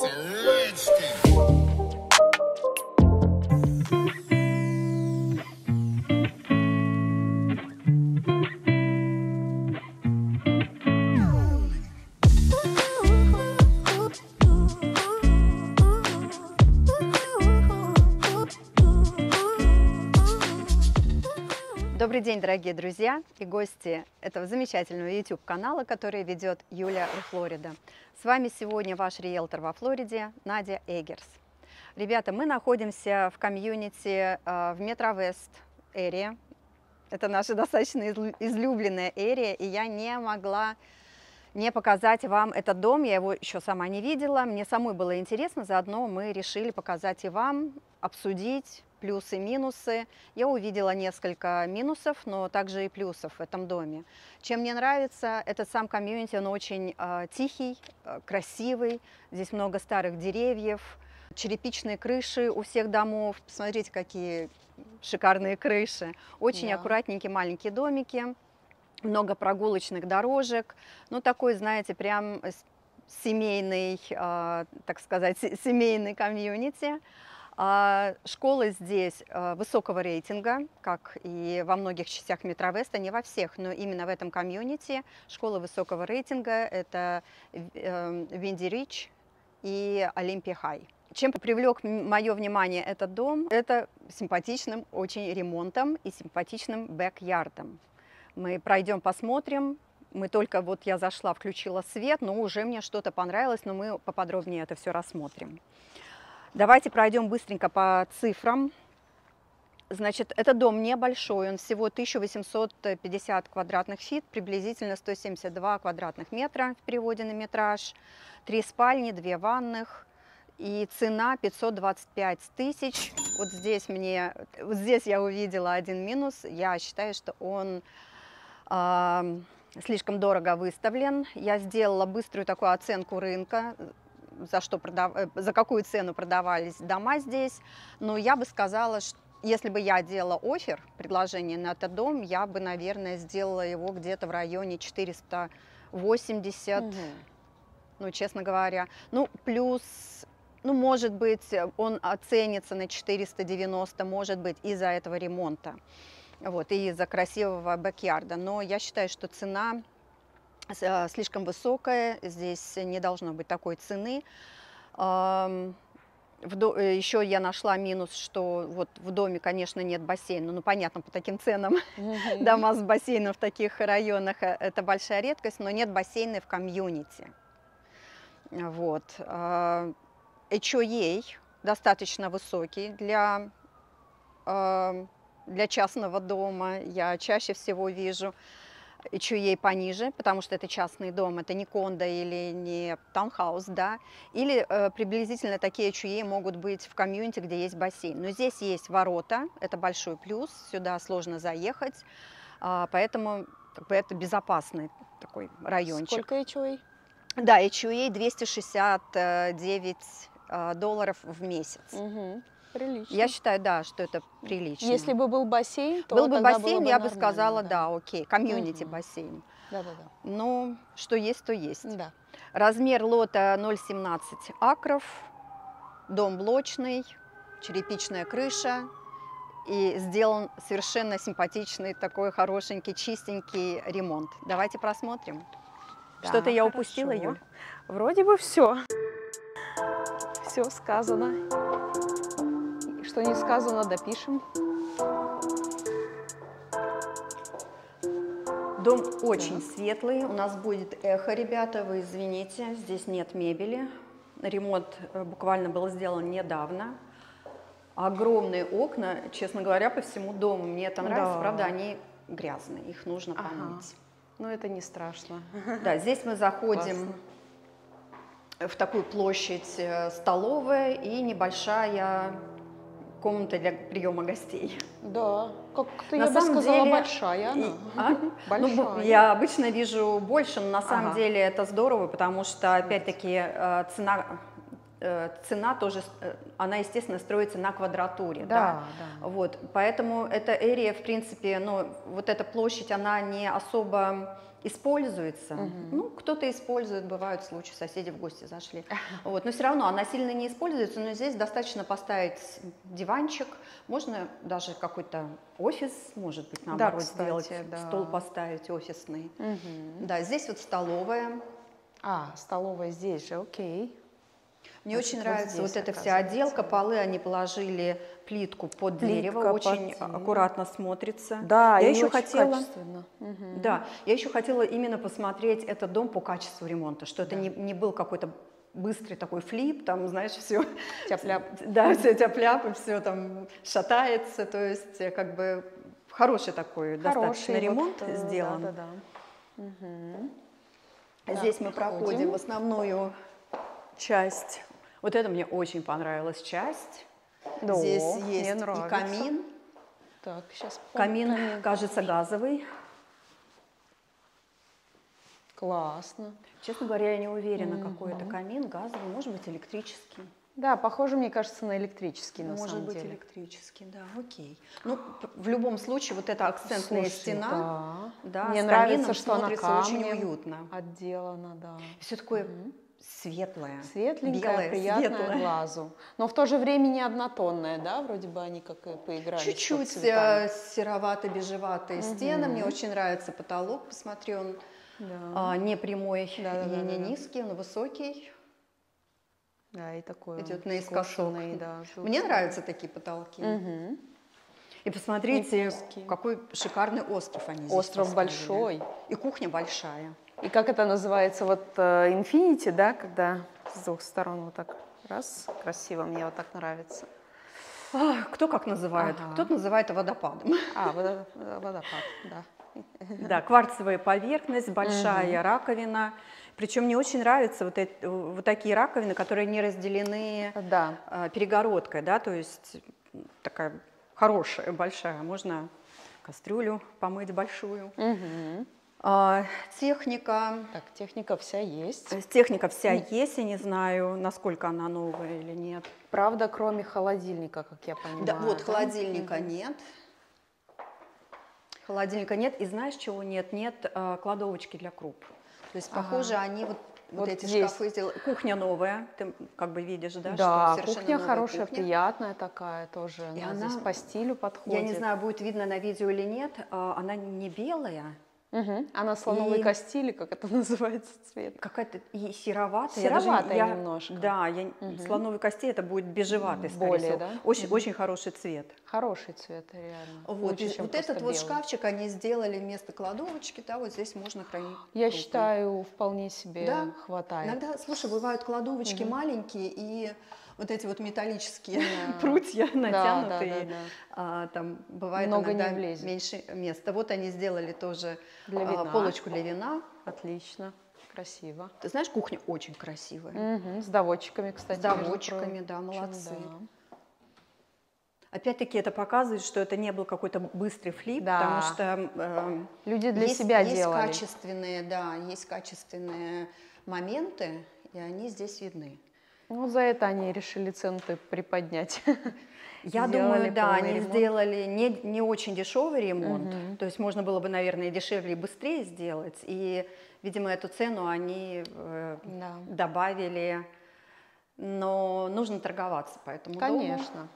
Добрый день, дорогие друзья и гости этого замечательного YouTube-канала, который ведет Юля в Флорида. С вами сегодня ваш риэлтор во Флориде Надя Эггерс. Ребята, мы находимся в комьюнити в Метровест эре. Это наша достаточно излюбленная эре, и я не могла не показать вам этот дом. Я его еще сама не видела. Мне самой было интересно, заодно мы решили показать и вам, обсудить плюсы, минусы. Я увидела несколько минусов, но также и плюсов в этом доме. Чем мне нравится, этот сам комьюнити, он очень тихий, красивый. Здесь много старых деревьев, черепичные крыши у всех домов. Посмотрите, какие шикарные крыши. Очень аккуратненькие маленькие домики, много прогулочных дорожек. Ну, такой, знаете, прям семейный, так сказать, семейный комьюнити. Школы здесь высокого рейтинга, как и во многих частях Метровеста, не во всех, но именно в этом комьюнити школы высокого рейтинга – это Винди Рич и Олимпия Хай. Чем привлек мое внимание этот дом? Это симпатичным очень ремонтом и симпатичным бэк-ярдом. Мы пройдем, посмотрим. Мы только вот я зашла, включила свет, но уже мне что-то понравилось, но мы поподробнее это все рассмотрим. Давайте пройдем быстренько по цифрам. Значит, этот дом небольшой, он всего 1850 квадратных фит, приблизительно 172 квадратных метра в переводе на метраж, 3 спальни, 2 ванных и цена 525 тысяч. Вот здесь, вот здесь я увидела один минус, я считаю, что он... слишком дорого выставлен. Я сделала быструю такую оценку рынка, за какую цену продавались дома здесь. Но я бы сказала, что если бы я делала оффер, предложение на этот дом, я бы, наверное, сделала его где-то в районе 480, ну, честно говоря. Ну, плюс, ну, может быть, он оценится на 490, может быть, из-за этого ремонта. Вот, и из-за красивого бэк-ярда. Но я считаю, что цена слишком высокая, здесь не должно быть такой цены. Еще я нашла минус, что вот в доме, конечно, нет бассейна. Ну, понятно, по таким ценам дома с бассейном в таких районах это большая редкость, но нет бассейна в комьюнити. Вот. HOA достаточно высокий для частного дома, я чаще всего вижу HOA пониже, потому что это частный дом, это не кондо или не таунхаус, да, или приблизительно такие HOA могут быть в комьюнити, где есть бассейн. Но здесь есть ворота, это большой плюс, сюда сложно заехать, поэтому как бы, это безопасный такой райончик. Сколько HOA? Да, HOA 269 долларов в месяц. Угу. Прилично. Я считаю, да, что это прилично. Если бы был бассейн, то был бы бассейн, я бы сказала, да, окей, комьюнити бассейн. Да. Ну, что есть, то есть. Да. Размер лота 0,17 акров, дом блочный, черепичная крыша и сделан совершенно симпатичный такой хорошенький, чистенький ремонт. Давайте просмотрим. Да, что-то я упустила, Юль? Вроде бы все. Все сказано. Что не сказано, допишем. Дом очень светлый. У нас будет эхо, ребята, вы извините. Здесь нет мебели. Ремонт буквально был сделан недавно. Огромные окна, честно говоря, по всему дому. Мне это нравится. Да. Правда, они грязные. Их нужно помыть. Но это не страшно. Да, здесь мы заходим... Классно. В такую площадь столовая и небольшая комната для приема гостей. Да, как-то я бы сказала, большая она. Большая. Ну, я обычно вижу больше, но на самом деле это здорово, потому что, опять-таки, цена цена тоже, она, естественно, строится на квадратуре. Да, да. Вот, поэтому эта area, в принципе, ну, вот эта площадь, она не особо используется. Угу. Ну, кто-то использует, бывают случаи, соседи в гости зашли. Вот, но все равно она сильно не используется, но здесь достаточно поставить диванчик, можно даже какой-то офис, может быть, наоборот, да, кстати, сделать, да. Стол поставить офисный. Угу. Да, здесь вот столовая. А, столовая здесь же, окей. Мне очень нравится вот эта вся отделка, полы они положили плитку под дерево, очень аккуратно смотрится. Да, я еще хотела, да, я еще хотела именно посмотреть этот дом по качеству ремонта, что это не был какой-то быстрый такой флип, там, знаешь, все тяп-ляп, да, все тяп-ляп и все там шатается, то есть как бы хороший такой достаточно ремонт сделан. Здесь мы проходим основную часть. Вот это мне очень понравилась часть. Да, здесь есть и камин. Так, сейчас камин, кажется, газовый. Классно. Честно говоря, я не уверена, какой это камин, газовый, может быть, электрический. Да, похоже, мне кажется, на электрический, на самом деле. Может быть, электрический, да, окей. Ну, в любом случае, вот эта акцентная стена, да, мне нравится, что она очень уютно отделана, да. Все такое... Светлая, светленькая, белая, приятная светлая глазу, но в то же время не однотонная, да, вроде бы они как и поиграли. Чуть-чуть серовато-бежеватые стены, мне очень нравится потолок, посмотри, он не прямой и не низкий, он высокий. Да, и такой идет наискосок. Да, мне нравятся такие потолки. И посмотрите, какой шикарный остров они здесь. Остров большой. И кухня большая. И как это называется, вот Infinity, да, когда с двух сторон вот так раз, красиво, мне вот так нравится. Кто как называет? Ага. Кто-то называет водопадом. А, водопад, да. Да, кварцевая поверхность, большая раковина. Причем мне очень нравятся вот такие раковины, которые не разделены перегородкой, да, то есть такая хорошая, большая. Можно кастрюлю помыть большую. Техника. Так, техника вся есть. Техника вся есть, я не знаю, насколько она новая или нет. Правда, кроме холодильника, как я понимаю. Да, вот холодильника нет. Холодильника нет, и знаешь, чего нет? Нет кладовочки для круп. То есть, похоже, они вот эти шкафы сделали. Кухня новая, ты как бы видишь, да? Да, что кухня хорошая, приятная такая тоже. И она здесь по стилю подходит. Я не знаю, будет видно на видео или нет, она не белая. Она слоновой кости, или как это называется, цвет? Какая-то и сероватая. Сероватая немножко. Да, слоновой кости это будет бежеватый, скорее всего. Да? Очень, очень хороший цвет. Хороший цвет, реально. Вот, вот этот белый. Вот шкафчик они сделали вместо кладовочки, да, вот здесь можно хранить. Я считаю, вполне себе хватает. Иногда, слушай, бывают кладовочки маленькие, и вот эти вот металлические прутья натянутые, там бывает много иногда не влезет. Меньше места. Вот они сделали тоже для полочку для вина. Отлично, красиво. Ты знаешь, кухня очень красивая. С доводчиками, кстати. С доводчиками, да, молодцы. Опять-таки это показывает, что это не был какой-то быстрый флип, потому что люди для себя делали. Качественные, да, есть качественные моменты, и они здесь видны. Ну, за это они решили цену-то приподнять. Я думаю, да, они сделали не очень дешевый ремонт. То есть можно было бы, наверное, дешевле и быстрее сделать. И, видимо, эту цену они добавили. Но нужно торговаться по этому дому. Конечно.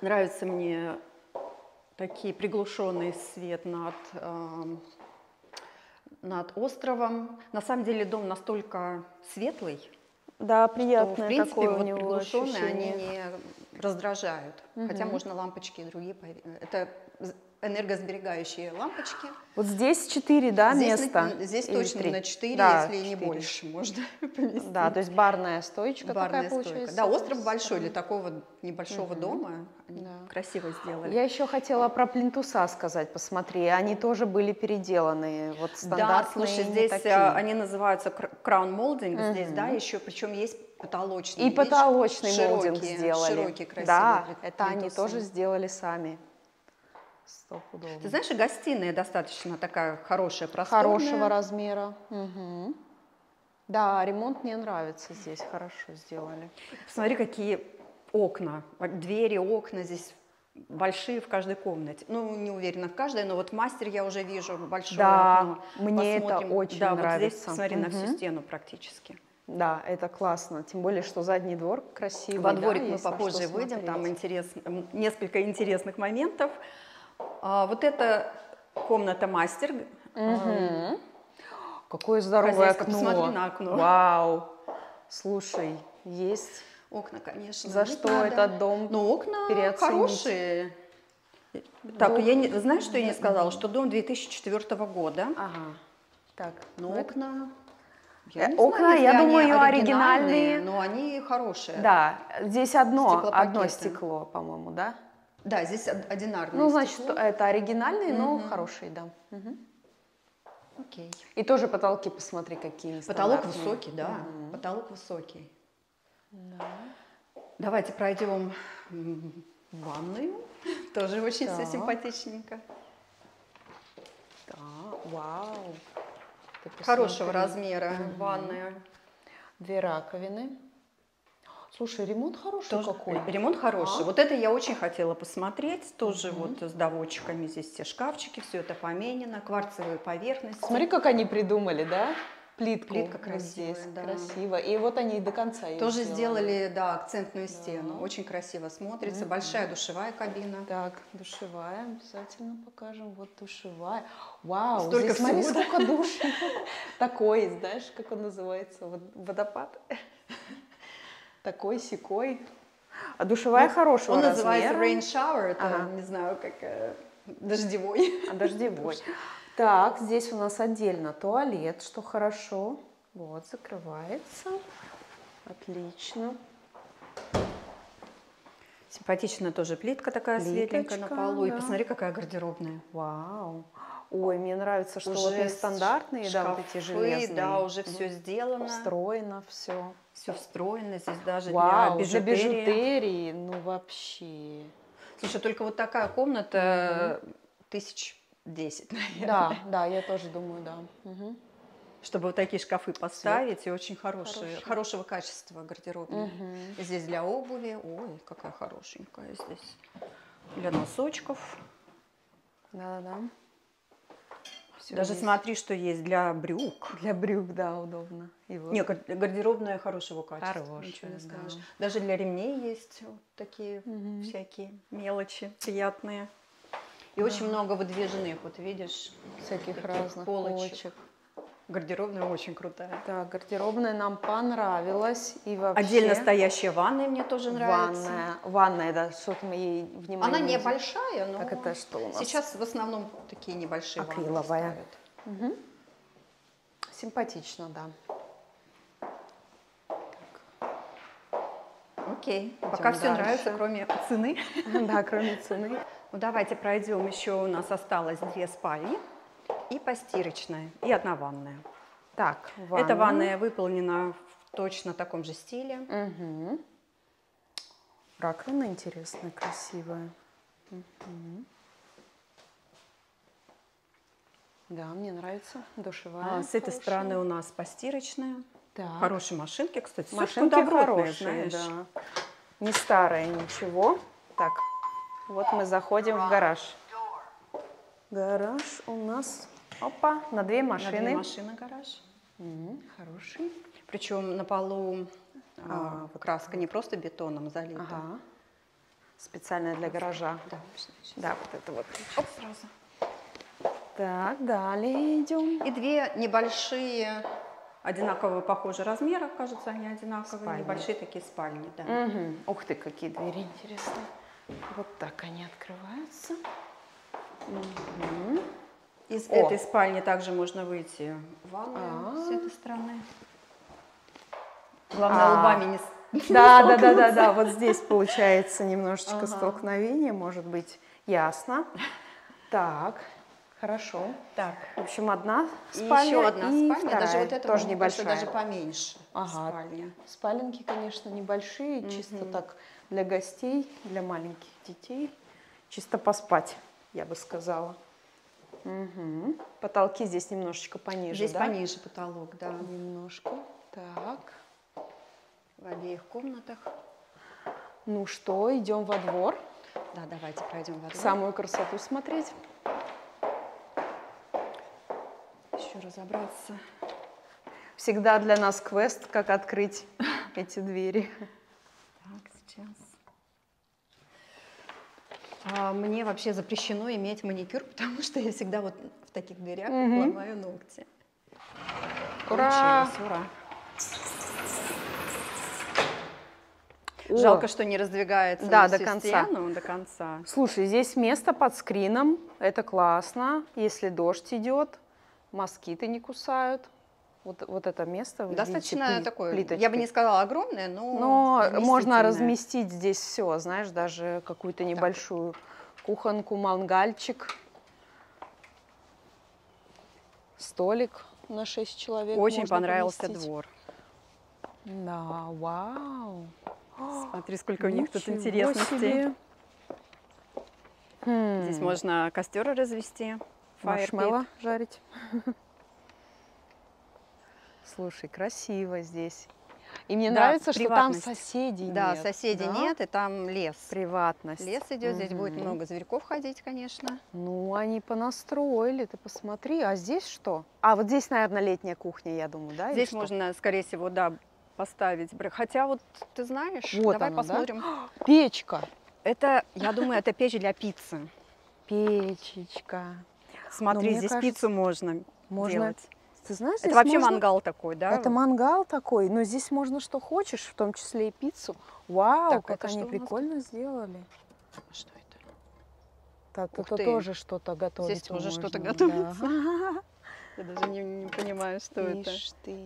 Нравится мне такие приглушенный свет над островом. На самом деле дом настолько светлый. Да, приятное что, в принципе, такое вот у него приглушенные, ощущение. Они не раздражают. Хотя можно лампочки и другие. Это энергосберегающие лампочки. Вот здесь 4, да, здесь места? Здесь или точно 3? На 4, да, если 4. Не больше можно поместить. Да, то есть барная стоечка. Барная стойка. Да, остров большой для такого небольшого дома. Да. Красиво сделали. Я еще хотела про плинтуса сказать, посмотри. Они тоже были переделаны. Вот стандартные. Да, слушай, здесь такие. Они называются crown molding. Здесь, да, еще, причем есть потолочный. И видишь, потолочный молдинг сделали. Широкие, красивые. Да, это они тоже сделали сами. Ты знаешь, и гостиная достаточно такая хорошая, просторная. Хорошего размера. Да, ремонт мне нравится здесь, хорошо сделали. Посмотри, какие окна, двери, окна здесь большие в каждой комнате. Ну, не уверена в каждой, но вот мастер я уже вижу большое окно. Мне посмотрим. Это очень нравится. Вот здесь посмотри на всю стену практически. Да, это классно, тем более, что задний двор красивый. Во дворик мы попозже выйдем, там несколько интересных моментов. Вот это комната мастер. Угу. Какое здоровое окно. Посмотри на окно. Вау, слушай, есть окна, конечно. За что этот дом? Но окна хорошие. Так, знаешь, что я не сказала? Что дом 2004 года. Ага. Так, но окна... Окна, я думаю, оригинальные. Но они хорошие. Да, здесь одно стекло, по-моему, да? Да, здесь одинарное. Ну, значит, это оригинальные, но хорошие, да. Окей. И тоже потолки, посмотри, какие. Потолок высокий, да. Потолок высокий. Давайте пройдем в ванную. Тоже очень симпатичненько. Да, вау. Хорошего размера ванная. Две раковины. Слушай, ремонт хороший какой. Ремонт хороший. Вот это я очень хотела посмотреть. Тоже вот с доводчиками здесь все шкафчики, все это поменено, кварцевые поверхности. Смотри, как они придумали, да? Плитку. Плитка красивая. Здесь, да. Красиво. И вот они и до конца ее тоже сделали, да, акцентную стену. Очень красиво смотрится. Большая душевая кабина. Так, душевая. Обязательно покажем. Вот душевая. Вау, столько здесь, смотри, сколько душ. Такой, знаешь, как он называется? Водопад. Такой-сякой. А душевая хорошая. Он называется rain shower. Это, не знаю, как дождевой. Дождевой. Так, здесь у нас отдельно туалет, что хорошо. Вот, закрывается. Отлично. Симпатичная тоже плитка такая светленькая на полу. Да. И посмотри, какая гардеробная. Вау. Ой, мне нравится, что уже вот нестандартные, да, вот эти железные. Да, уже все сделано. Встроено все. Все встроено здесь даже для бижутерии. Ну, вообще. Слушай, только вот такая комната 1000, наверное. Да, да, я тоже думаю, да. Угу. Чтобы вот такие шкафы поставить, и очень хорошего качества гардеробные. Угу. Здесь для обуви, ой, какая хорошенькая здесь. Для носочков. Да-да-да. Даже есть. Смотри, что есть для брюк. Для брюк, да, удобно. Вот. Нет, гардеробная хорошего качества. Хорошая, да. Даже для ремней есть вот такие всякие мелочи приятные. И очень много выдвижных, вот видишь, всяких разных полочек. Гардеробная очень крутая. Да, гардеробная нам понравилась. И вообще... Отдельно стоящая ванная мне тоже нравится. Ванная, да, что-то мы ей внимание... Она небольшая, но так это что у нас? Сейчас в основном такие небольшие акриловая. Ванны угу. Симпатично, да. Окей, пока все нравится, кроме цены. Да, кроме цены. Ну, давайте пройдем, еще у нас осталось две спальни, и постирочная, и одна ванная. Так, ванна. Эта ванная выполнена в точно таком же стиле. Угу. Раковина интересная, красивая. Угу. Да, мне нравится, душевая. А, с этой стороны у нас постирочная. Так. Хорошие машинки, кстати. Машинки хорошие, да. Не старая ничего. Так. Вот мы заходим в гараж. Гараж у нас, опа, на две машины. На две машины гараж. Хороший. Причем на полу краска не просто бетоном залита. Ага. Специальная для гаража. Да, да, вот это вот. Оп. Сразу. Так, далее идем. И две небольшие, одинаковые, похожие размера, кажется, они одинаковые. Спальни. Небольшие такие спальни, да. Угу. Ух ты, какие двери интересные. Вот так они открываются. Угу. Из этой спальни также можно выйти в ванную с этой стороны. Главное, лбами не да, вот здесь получается немножечко столкновение, может быть, ясно. Так, хорошо. Так. В общем, одна спальня. И еще одна спальня, даже вот эта тоже небольшая. Даже поменьше спальня. Спаленки, конечно, небольшие, чисто так... Для гостей, для маленьких детей. Чисто поспать, я бы сказала. Угу. Потолки здесь немножечко пониже, здесь пониже потолок, да. Немножко. Так, в обеих комнатах. Ну что, идем во двор? Да, давайте пройдем во двор. Самую красоту смотреть. Еще разобраться. Всегда для нас квест, как открыть эти двери. Так, сейчас. Мне вообще запрещено иметь маникюр, потому что я всегда вот в таких дырях ломаю ногти. Ура! Ура! Жалко, что не раздвигается до конца. Слушай, здесь место под скрином, это классно. Если дождь идет, москиты не кусают. Вот это место, достаточно такое, плиточкой. Я бы не сказала огромное, но можно разместить здесь все, знаешь, даже какую-то небольшую кухонку, мангальчик, столик на 6 человек. Очень понравился двор. Да, вау. Смотри, сколько у них тут интересностей. Здесь можно костер развести, маршмеллоу жарить. Слушай, красиво здесь. И мне нравится, что там соседей нет. Да, соседей нет, и там лес. Приватность. Лес идет, здесь будет много зверьков ходить, конечно. Ну, они понастроили, ты посмотри. А здесь что? А, вот здесь, наверное, летняя кухня, я думаю, да? Здесь можно, скорее всего, да, поставить. Хотя вот, ты знаешь, вот давай она, посмотрим. Да? Печка. Это, я думаю, это печь для пиццы. Печечка. Смотри, здесь пиццу можно делать. Ты знаешь, это вообще можно... мангал такой, да? Это мангал такой, но здесь можно что хочешь, в том числе и пиццу. Вау, так, как они прикольно сделали. Что это? Так, тут тоже что-то готовится. Здесь тоже что-то готовится. Да. Я даже не понимаю, что это. Ты.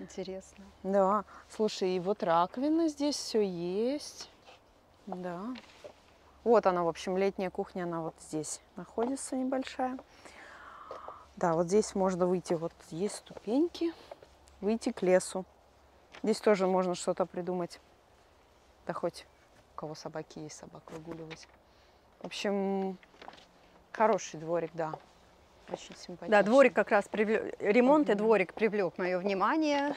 Интересно. Да, слушай, и вот раковина здесь все есть. Да. Вот она, в общем, летняя кухня, она вот здесь находится небольшая. Да, вот здесь можно выйти, вот есть ступеньки, выйти к лесу. Здесь тоже можно что-то придумать. Да хоть у кого собаки есть, собак выгуливать. В общем, хороший дворик, да. Очень симпатичный. Да, дворик как раз привлек, ремонт и дворик привлек мое внимание.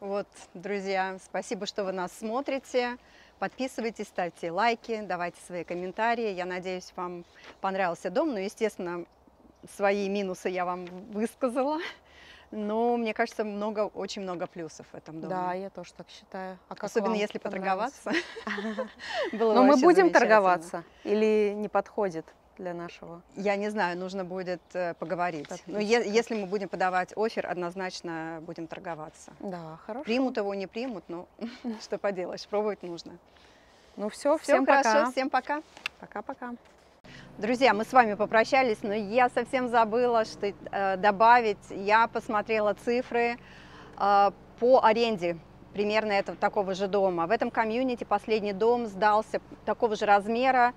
Вот, друзья, спасибо, что вы нас смотрите. Подписывайтесь, ставьте лайки, давайте свои комментарии. Я надеюсь, вам понравился дом, но, естественно, свои минусы я вам высказала, но мне кажется, очень много плюсов в этом доме. Да, я тоже так считаю. Особенно если поторговаться. Но мы будем торговаться или не подходит для нашего? Я не знаю, нужно будет поговорить. Но если мы будем подавать оффер, однозначно будем торговаться. Да, хорошо. Примут его, не примут, но что поделаешь, пробовать нужно. Ну все, всем пока. Всем пока. Пока-пока. Друзья, мы с вами попрощались, но я совсем забыла, что добавить. Я посмотрела цифры по аренде примерно этого такого же дома. В этом комьюнити последний дом сдался такого же размера,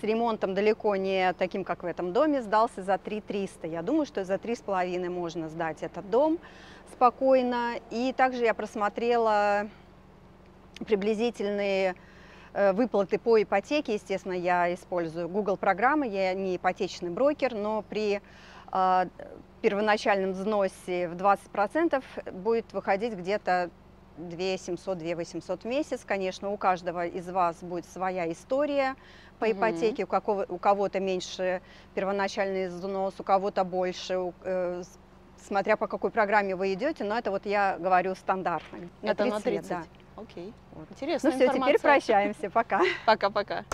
с ремонтом далеко не таким, как в этом доме, сдался за 3300. Я думаю, что за 3,5 можно сдать этот дом спокойно. И также я просмотрела приблизительные выплаты по ипотеке. Естественно, я использую Google программы, я не ипотечный брокер, но при первоначальном взносе в 20% будет выходить где-то 2700-2800 в месяц. Конечно, у каждого из вас будет своя история по ипотеке. У кого-то меньше первоначальный взнос, у кого-то больше, смотря по какой программе вы идете, но это вот я говорю стандартно. На 30, на 30. Да. Окей. Вот. Интересно. Ну все, теперь прощаемся. Пока. Пока-пока.